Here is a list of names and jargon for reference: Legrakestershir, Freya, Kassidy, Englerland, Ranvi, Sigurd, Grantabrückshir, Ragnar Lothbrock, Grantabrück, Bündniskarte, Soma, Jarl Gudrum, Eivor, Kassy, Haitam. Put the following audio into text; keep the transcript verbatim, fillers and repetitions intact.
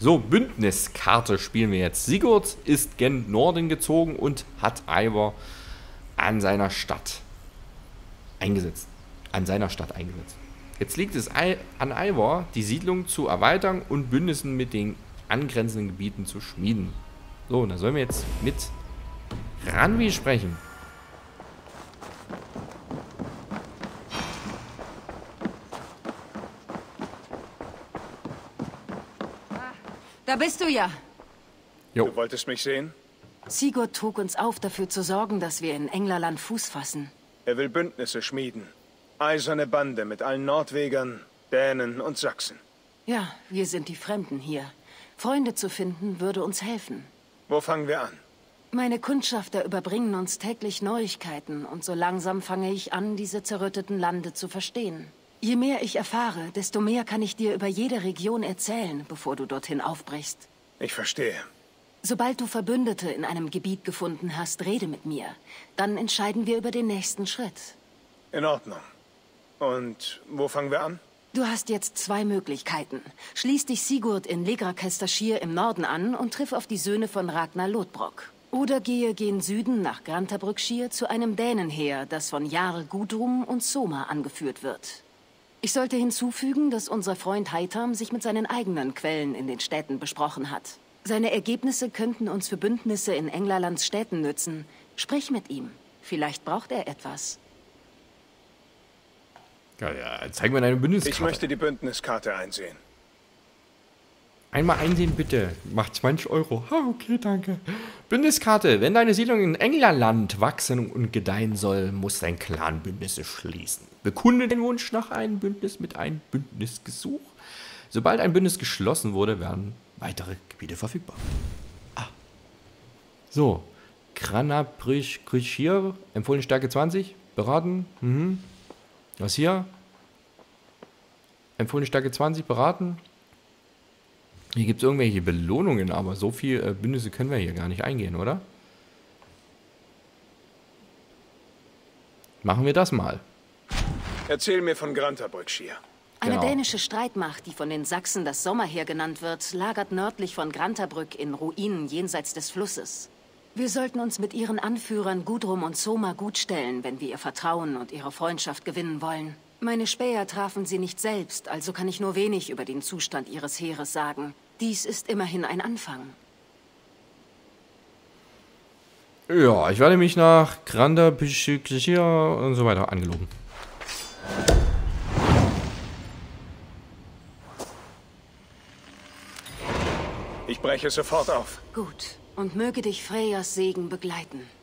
So, Bündniskarte spielen wir jetzt. Sigurd ist gen Norden gezogen und hat Eivor an seiner Stadt eingesetzt. An seiner Stadt eingesetzt. Jetzt liegt es an Eivor, die Siedlung zu erweitern und Bündnissen mit den angrenzenden Gebieten zu schmieden. So, und da sollen wir jetzt mit Ranvi sprechen. Da bist du ja. Jo. Du wolltest mich sehen? Sigurd trug uns auf, dafür zu sorgen, dass wir in Englerland Fuß fassen. Er will Bündnisse schmieden. Eiserne Bande mit allen Nordwegern, Dänen und Sachsen. Ja, wir sind die Fremden hier. Freunde zu finden, würde uns helfen. Wo fangen wir an? Meine Kundschafter überbringen uns täglich Neuigkeiten und so langsam fange ich an, diese zerrütteten Lande zu verstehen. Je mehr ich erfahre, desto mehr kann ich dir über jede Region erzählen, bevor du dorthin aufbrichst. Ich verstehe. Sobald du Verbündete in einem Gebiet gefunden hast, rede mit mir. Dann entscheiden wir über den nächsten Schritt. In Ordnung. Und wo fangen wir an? Du hast jetzt zwei Möglichkeiten. Schließ dich Sigurd in Legrakestershir im Norden an und triff auf die Söhne von Ragnar Lothbrock. Oder gehe gen Süden nach Grantabrückshir zu einem Dänenheer, das von Jarl Gudrum und Soma angeführt wird. Ich sollte hinzufügen, dass unser Freund Haitam sich mit seinen eigenen Quellen in den Städten besprochen hat. Seine Ergebnisse könnten uns für Bündnisse in Englerlands Städten nützen. Sprich mit ihm. Vielleicht braucht er etwas. Ja, ja, zeig mir deine Bündniskarte. Ich möchte die Bündniskarte einsehen. Einmal einsehen, bitte. Macht zwanzig Euro. Oh, okay, danke. Bündniskarte. Wenn deine Siedlung in Englerland wachsen und gedeihen soll, muss dein Clan Bündnisse schließen. Bekunde den Wunsch nach einem Bündnis mit einem Bündnisgesuch. Sobald ein Bündnis geschlossen wurde, werden weitere Gebiete verfügbar. Ah. So. Grantabrückshir. Empfohlene Stärke zwanzig. Beraten. Mhm. Was hier? Empfohlene Stärke zwanzig, beraten. Hier gibt es irgendwelche Belohnungen, aber so viel äh, Bündnisse können wir hier gar nicht eingehen, oder? Machen wir das mal. Erzähl mir von Grantabrückshir. Eine genau. dänische Streitmacht, die von den Sachsen das Sommerheer genannt wird, lagert nördlich von Grantabrück in Ruinen jenseits des Flusses. Wir sollten uns mit ihren Anführern Gudrum und Soma gutstellen, wenn wir ihr Vertrauen und ihre Freundschaft gewinnen wollen. Meine Späher trafen sie nicht selbst, also kann ich nur wenig über den Zustand ihres Heeres sagen. Dies ist immerhin ein Anfang. Ja, ich werde mich nach Grantabrückshir und so weiter angelogen. Ich breche sofort auf. Gut. Und möge dich Freyas Segen begleiten.